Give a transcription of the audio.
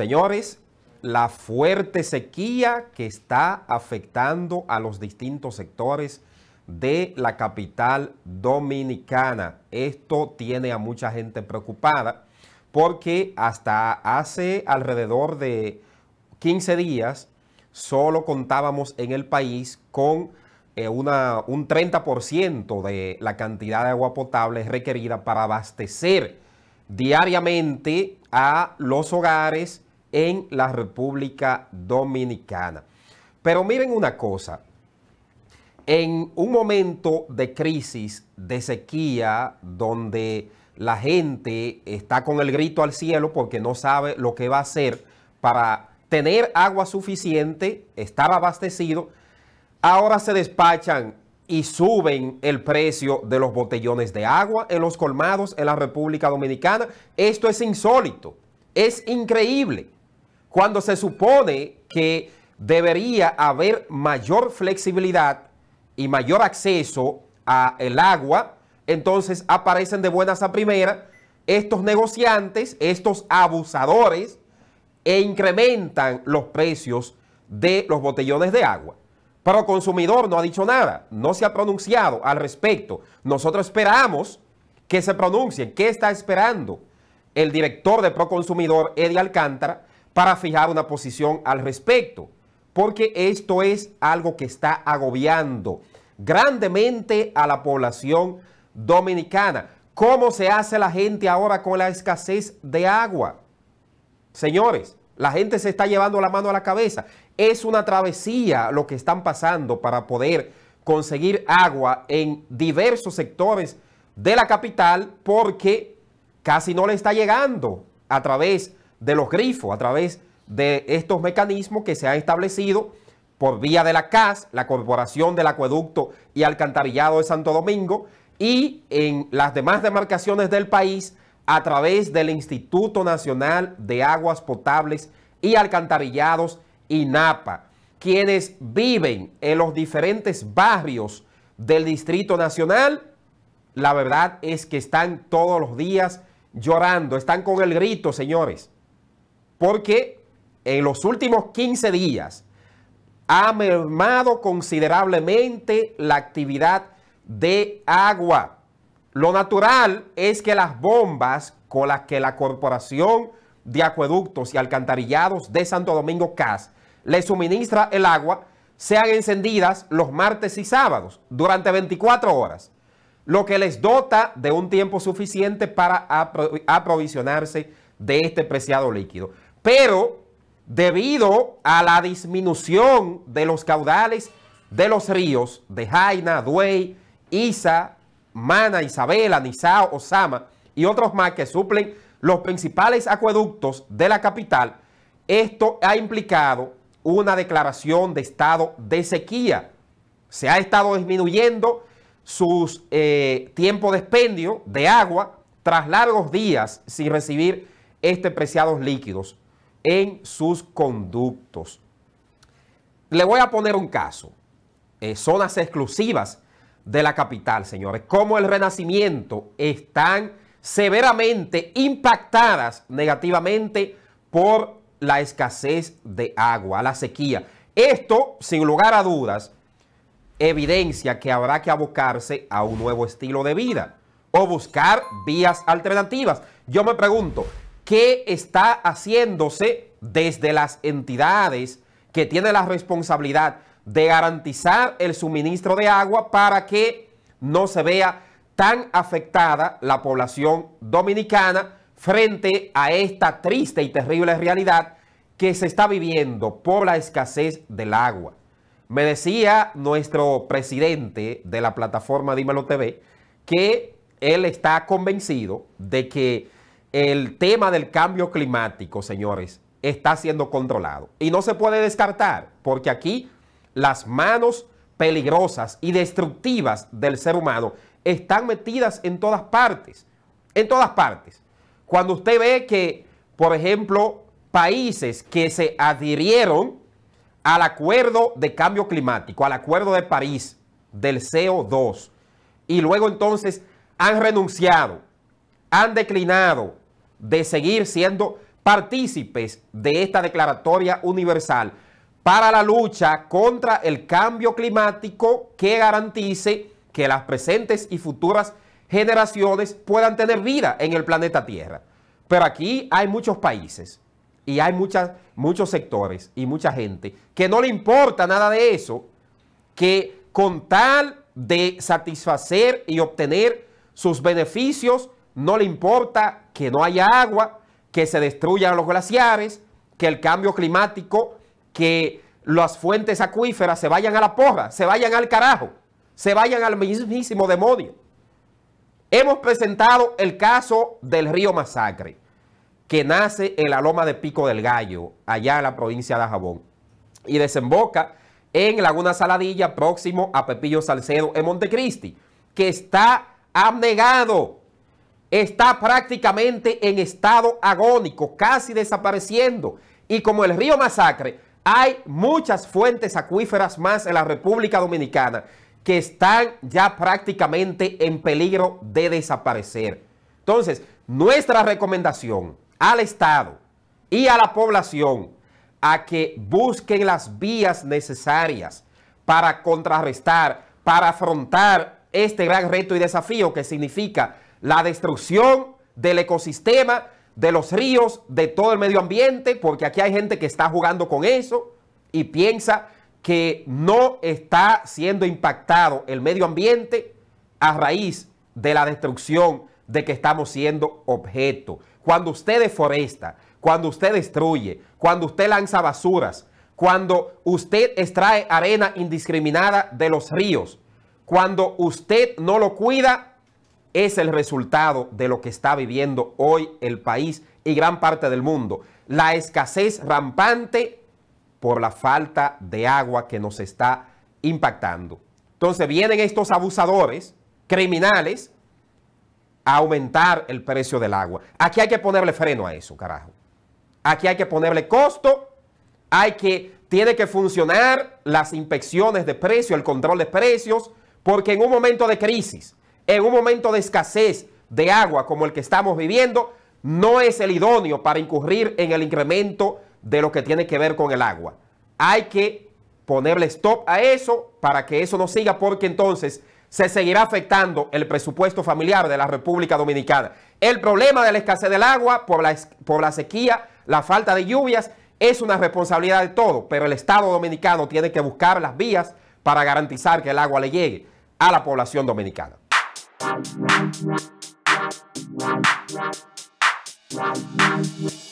Señores, la fuerte sequía que está afectando a los distintos sectores de la capital dominicana. Esto tiene a mucha gente preocupada porque hasta hace alrededor de 15 días solo contábamos en el país con un 30% de la cantidad de agua potable requerida para abastecer diariamente a los hogares en la República Dominicana. Pero miren una cosa, en un momento de crisis, de sequía, donde la gente está con el grito al cielo porque no sabe lo que va a hacer para tener agua suficiente, estar abastecido, ahora se despachan y suben el precio de los botellones de agua en los colmados en la República Dominicana. Esto es insólito, es increíble, cuando se supone que debería haber mayor flexibilidad y mayor acceso al agua. Entonces aparecen de buenas a primeras estos negociantes, estos abusadores, e incrementan los precios de los botellones de agua. Pero ProConsumidor no ha dicho nada, no se ha pronunciado al respecto. Nosotros esperamos que se pronuncie. ¿Qué está esperando el director de ProConsumidor, Eddie Alcántara, para fijar una posición al respecto? Porque esto es algo que está agobiando grandemente a la población dominicana. ¿Cómo se hace la gente ahora con la escasez de agua? Señores, la gente se está llevando la mano a la cabeza. Es una travesía lo que están pasando para poder conseguir agua en diversos sectores de la capital, porque casi no le está llegando a través de los grifos, a través de estos mecanismos que se han establecido por vía de la CAS, la Corporación del Acueducto y Alcantarillado de Santo Domingo, y en las demás demarcaciones del país a través del Instituto Nacional de Aguas Potables y Alcantarillados, INAPA, quienes viven en los diferentes barrios del Distrito Nacional. La verdad es que están todos los días llorando, están con el grito, señores, porque en los últimos 15 días ha mermado considerablemente la actividad de agua. Lo natural es que las bombas con las que la Corporación de Acueductos y Alcantarillados de Santo Domingo, CAS, le suministra el agua, sean encendidas los martes y sábados durante 24 horas. Lo que les dota de un tiempo suficiente para aprovisionarse de este preciado líquido. Pero debido a la disminución de los caudales de los ríos de Jaina, Duey, Isa, Mana, Isabela, Nizao, Osama y otros más que suplen los principales acueductos de la capital, esto ha implicado una declaración de estado de sequía. Se ha estado disminuyendo sus tiempos de expendio de agua tras largos días sin recibir estos preciados líquidos en sus conductos. Le voy a poner un caso. Zonas exclusivas de la capital, señores, como el Renacimiento, están severamente impactadas negativamente por la escasez de agua, la sequía. Esto, sin lugar a dudas, evidencia que habrá que abocarse a un nuevo estilo de vida o buscar vías alternativas. Yo me pregunto, ¿qué está haciéndose desde las entidades que tienen la responsabilidad de garantizar el suministro de agua para que no se vea tan afectada la población dominicana frente a esta triste y terrible realidad que se está viviendo por la escasez del agua? Me decía nuestro presidente de la plataforma Dímelo TV que él está convencido de que el tema del cambio climático, señores, está siendo controlado. Y no se puede descartar, porque aquí las manos peligrosas y destructivas del ser humano están metidas en todas partes. En todas partes. Cuando usted ve que, por ejemplo, países que se adhirieron al acuerdo de cambio climático, al acuerdo de París, del CO2, y luego entonces han renunciado, han declinado de seguir siendo partícipes de esta declaratoria universal para la lucha contra el cambio climático que garantice que las presentes y futuras generaciones puedan tener vida en el planeta Tierra. Pero aquí hay muchos países y hay muchos sectores y mucha gente que no le importa nada de eso, que con tal de satisfacer y obtener sus beneficios, no le importa que no haya agua, que se destruyan los glaciares, que el cambio climático, que las fuentes acuíferas se vayan a la porra, se vayan al carajo, se vayan al mismísimo demonio. Hemos presentado el caso del río Masacre, que nace en la Loma de Pico del Gallo, allá en la provincia de Ajabón, y desemboca en Laguna Saladilla, próximo a Pepillo Salcedo, en Montecristi, que está abnegado, está prácticamente en estado agónico, casi desapareciendo. Y como el río Masacre, hay muchas fuentes acuíferas más en la República Dominicana que están ya prácticamente en peligro de desaparecer. Entonces, nuestra recomendación al Estado y a la población a que busquen las vías necesarias para contrarrestar, para afrontar este gran reto y desafío que significa la destrucción del ecosistema, de los ríos, de todo el medio ambiente, porque aquí hay gente que está jugando con eso y piensa que no está siendo impactado el medio ambiente a raíz de la destrucción de que estamos siendo objeto. Cuando usted deforesta, cuando usted destruye, cuando usted lanza basuras, cuando usted extrae arena indiscriminada de los ríos, cuando usted no lo cuida, es el resultado de lo que está viviendo hoy el país y gran parte del mundo. La escasez rampante por la falta de agua que nos está impactando. Entonces vienen estos abusadores criminales a aumentar el precio del agua. Aquí hay que ponerle freno a eso, carajo. Aquí hay que ponerle costo. Tiene que funcionar las inspecciones de precios, el control de precios, porque en un momento de crisis, en un momento de escasez de agua como el que estamos viviendo, no es el idóneo para incurrir en el incremento de lo que tiene que ver con el agua. Hay que ponerle stop a eso para que eso no siga, porque entonces se seguirá afectando el presupuesto familiar de la República Dominicana. El problema de la escasez del agua por la sequía, la falta de lluvias, es una responsabilidad de todos, pero el Estado dominicano tiene que buscar las vías para garantizar que el agua le llegue a la población dominicana. Wow, wow, wow, wow, wow, wow, wow, wow, wow.